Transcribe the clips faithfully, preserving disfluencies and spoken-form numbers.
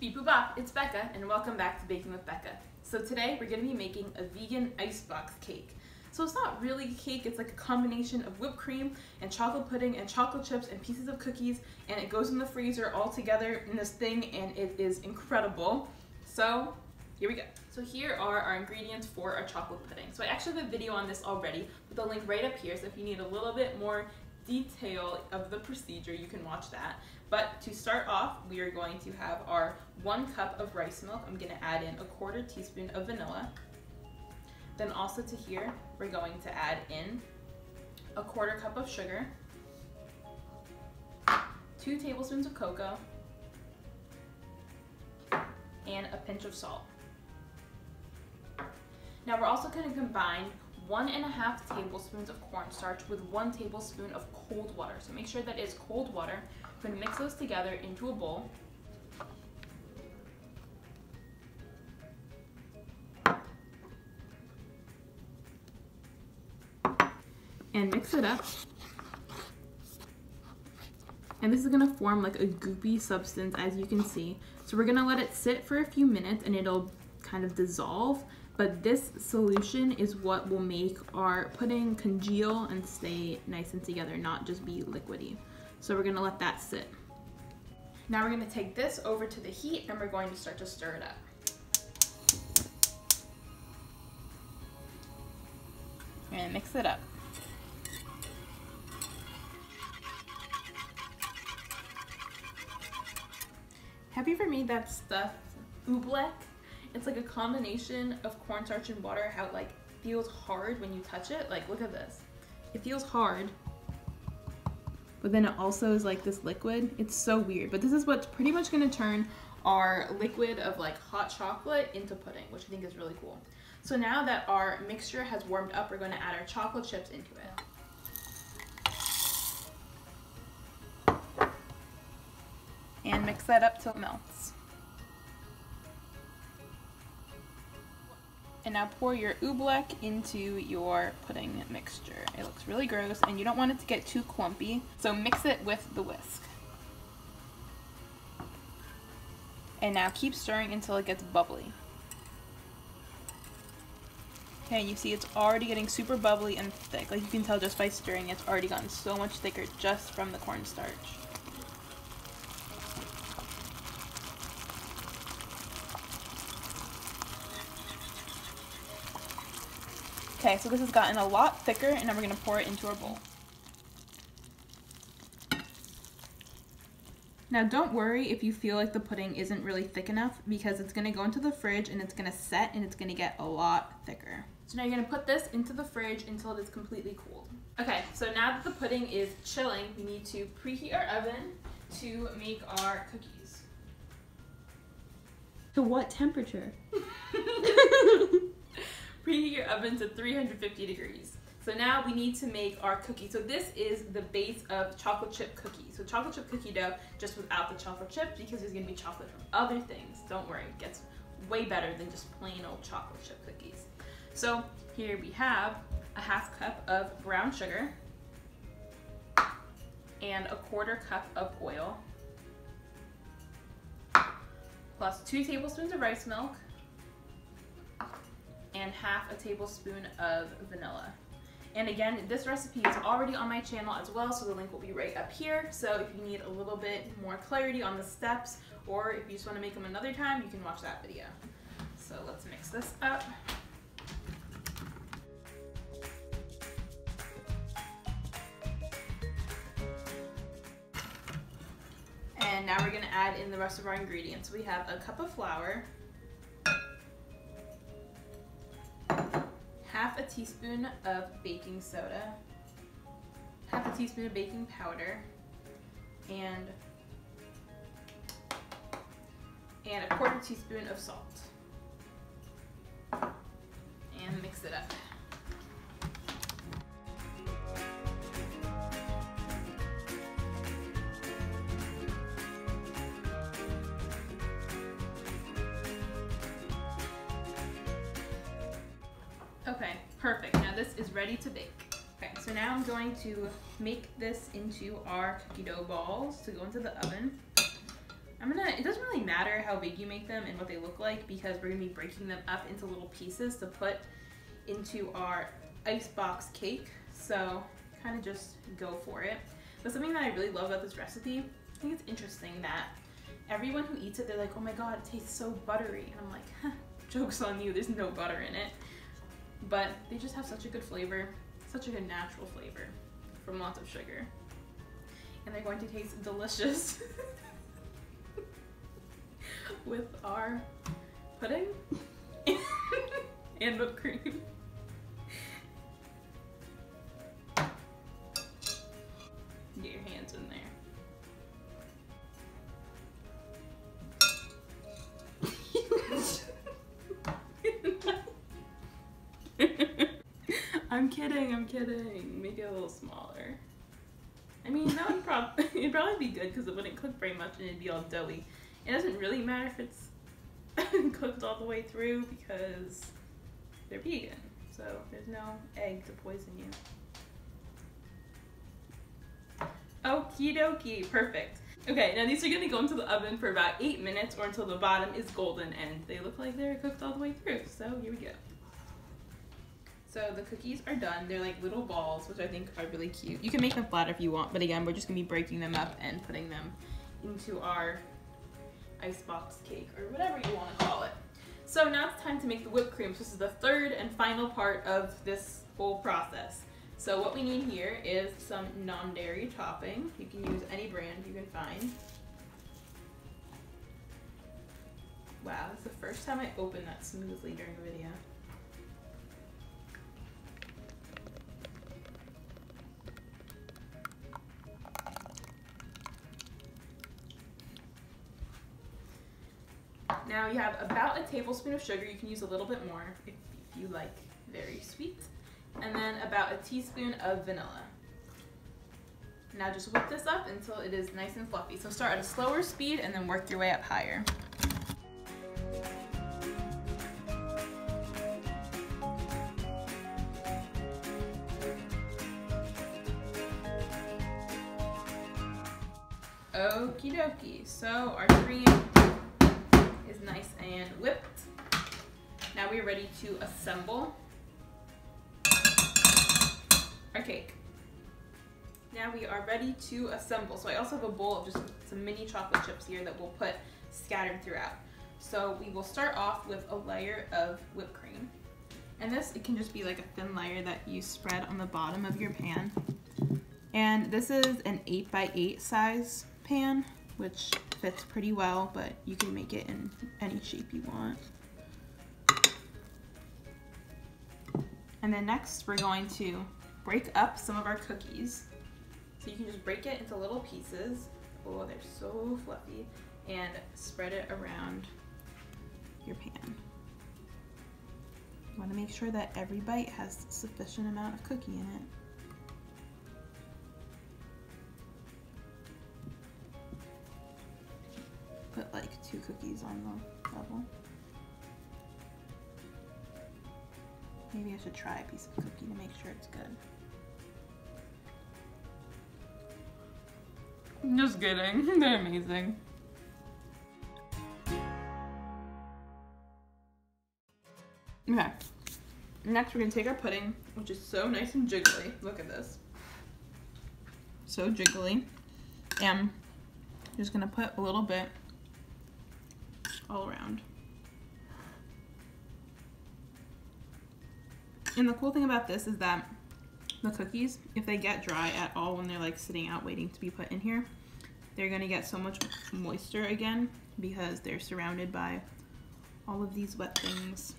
Beep Boop Bop, it's Becca, and welcome back to Baking with Becca. So today we're going to be making a vegan icebox cake. So it's not really a cake, it's like a combination of whipped cream and chocolate pudding and chocolate chips and pieces of cookies, and it goes in the freezer all together in this thing, and it is incredible. So here we go. So here are our ingredients for our chocolate pudding. So I actually have a video on this already with the link right up here, so if you need a little bit more detail of the procedure, you can watch that. But to start off, we are going to have our one cup of rice milk. I'm going to add in a quarter teaspoon of vanilla. Then also to here, we're going to add in a quarter cup of sugar, two tablespoons of cocoa, and a pinch of salt. Now we're also going to combine one and a half tablespoons of cornstarch with one tablespoon of cold water. So make sure that it's cold water. We're going to mix those together into a bowl. And mix it up. And this is going to form like a goopy substance, as you can see. So we're going to let it sit for a few minutes and it'll kind of dissolve. But this solution is what will make our pudding congeal and stay nice and together, not just be liquidy. So we're gonna let that sit. Now we're gonna take this over to the heat and we're going to start to stir it up. We're gonna mix it up. Have you ever made that stuffed oobleck? It's like a combination of cornstarch and water, how it like feels hard when you touch it. Like, look at this. It feels hard, but then it also is like this liquid. It's so weird, but this is what's pretty much gonna turn our liquid of like hot chocolate into pudding, which I think is really cool. So now that our mixture has warmed up, we're gonna add our chocolate chips into it. And mix that up till it melts. And now pour your oobleck into your pudding mixture. It looks really gross and you don't want it to get too clumpy, so mix it with the whisk. And now keep stirring until it gets bubbly. Okay, you see it's already getting super bubbly and thick. Like you can tell just by stirring, it's already gotten so much thicker just from the cornstarch. Okay, so this has gotten a lot thicker, and now we're gonna pour it into our bowl. Now don't worry if you feel like the pudding isn't really thick enough, because it's gonna go into the fridge and it's gonna set and it's gonna get a lot thicker. So now you're gonna put this into the fridge until it is completely cooled. Okay, so now that the pudding is chilling, we need to preheat our oven to make our cookies. To what temperature? Preheat your oven to three hundred fifty degrees. So now we need to make our cookie. So this is the base of chocolate chip cookie. So chocolate chip cookie dough, just without the chocolate chip, because there's gonna be chocolate from other things. Don't worry, it gets way better than just plain old chocolate chip cookies. So here we have a half cup of brown sugar and a quarter cup of oil, plus two tablespoons of rice milk, and half a tablespoon of vanilla. And again, this recipe is already on my channel as well, so the link will be right up here. So if you need a little bit more clarity on the steps, or if you just want to make them another time, you can watch that video. So let's mix this up. And now we're gonna add in the rest of our ingredients. We have a cup of flour, half a teaspoon of baking soda, half a teaspoon of baking powder, and, and a quarter teaspoon of salt. And mix it up. Okay, perfect. Now this is ready to bake. Okay, so now I'm going to make this into our cookie dough balls to go into the oven. I'm gonna, it doesn't really matter how big you make them and what they look like, because we're gonna be breaking them up into little pieces to put into our icebox cake. So kind of just go for it. But something that I really love about this recipe, I think it's interesting that everyone who eats it, they're like, oh my god, it tastes so buttery. And I'm like, huh, joke's on you, there's no butter in it. But they just have such a good flavor, such a good natural flavor from lots of sugar. And they're going to taste delicious with our pudding and whipped cream. Get your hands in there. I'm kidding, I'm kidding. Make it a little smaller. I mean, that would probably, it'd probably be good because it wouldn't cook very much and it'd be all doughy. It doesn't really matter if it's cooked all the way through because they're vegan. So there's no egg to poison you. Okie dokie, perfect. Okay, now these are gonna go into the oven for about eight minutes or until the bottom is golden and they look like they're cooked all the way through. So here we go. So the cookies are done. They're like little balls, which I think are really cute. You can make them flat if you want, but again, we're just gonna be breaking them up and putting them into our icebox cake or whatever you wanna call it. So now it's time to make the whipped cream. So this is the third and final part of this whole process. So what we need here is some non-dairy topping. You can use any brand you can find. Wow, that's the first time I opened that smoothly during a video. Now you have about a tablespoon of sugar. You can use a little bit more if, if you like very sweet. And then about a teaspoon of vanilla. Now just whip this up until it is nice and fluffy. So start at a slower speed and then work your way up higher. Okie dokie, so our cream is nice and whipped. Now we're ready to assemble our cake. Now we are ready to assemble. So I also have a bowl of just some mini chocolate chips here that we'll put scattered throughout. So we will start off with a layer of whipped cream. And this, it can just be like a thin layer that you spread on the bottom of your pan. And this is an eight by eight size pan, which fits pretty well, but you can make it in any shape you want. And then next we're going to break up some of our cookies. So you can just break it into little pieces. Oh, they're so fluffy. And spread it around your pan. You want to make sure that every bite has sufficient amount of cookie in it. Put like two cookies on the level. Maybe I should try a piece of cookie to make sure it's good. Just kidding, they're amazing. Okay, next we're gonna take our pudding, which is so nice and jiggly. Look at this. So jiggly. And I'm just gonna put a little bit all around. And the cool thing about this is that the cookies, if they get dry at all when they're like sitting out waiting to be put in here, they're gonna get so much moisture again because they're surrounded by all of these wet things.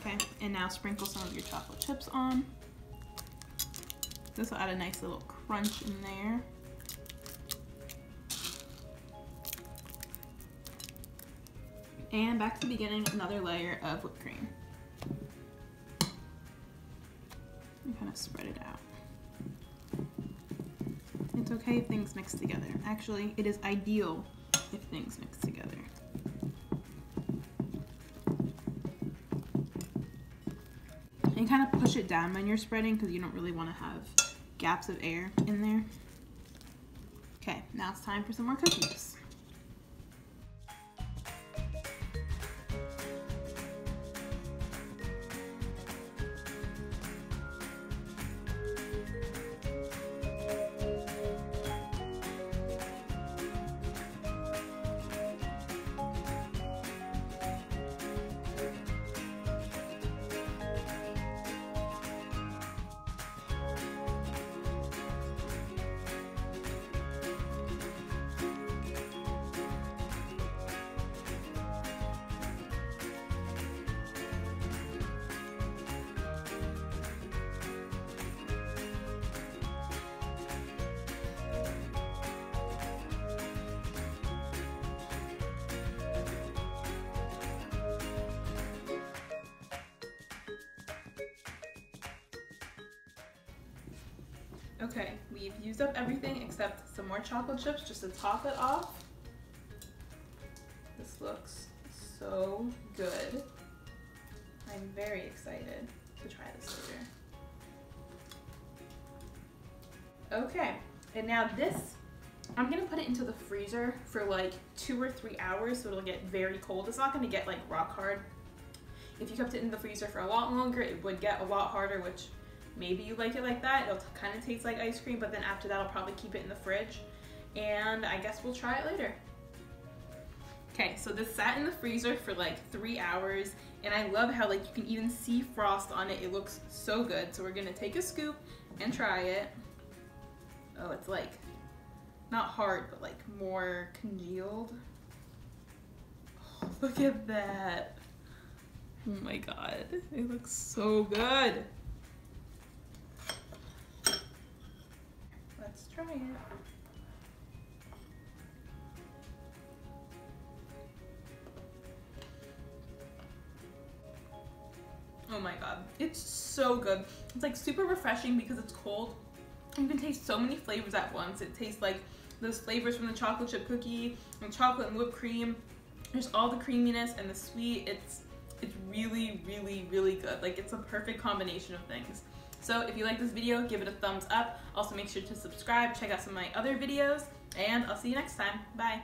Okay, and now sprinkle some of your chocolate chips on. This will add a nice little crunch in there. And back to the beginning, another layer of whipped cream. And kind of spread it out. It's okay if things mix together. Actually, it is ideal if things mix together. And kind of push it down when you're spreading because you don't really want to have gaps of air in there. Okay, now it's time for some more cookies. Okay, we've used up everything except some more chocolate chips just to top it off. This looks so good. I'm very excited to try this later. Okay, and now this, I'm gonna put it into the freezer for like two or three hours so it'll get very cold. It's not gonna get like rock hard. If you kept it in the freezer for a lot longer, it would get a lot harder, which maybe you like it like that. It'll kind of taste like ice cream, but then after that, I'll probably keep it in the fridge. And I guess we'll try it later. Okay, so this sat in the freezer for like three hours, and I love how like you can even see frost on it. It looks so good. So we're gonna take a scoop and try it. Oh, it's like not hard, but like more congealed. Oh, look at that. Oh my God, it looks so good. Let's try it. Oh my God, it's so good. It's like super refreshing because it's cold. You can taste so many flavors at once. It tastes like those flavors from the chocolate chip cookie and chocolate and whipped cream. There's all the creaminess and the sweet. It's It's really, really, really good. Like, it's a perfect combination of things. So if you like this video, give it a thumbs up. Also, make sure to subscribe, check out some of my other videos, and I'll see you next time. Bye.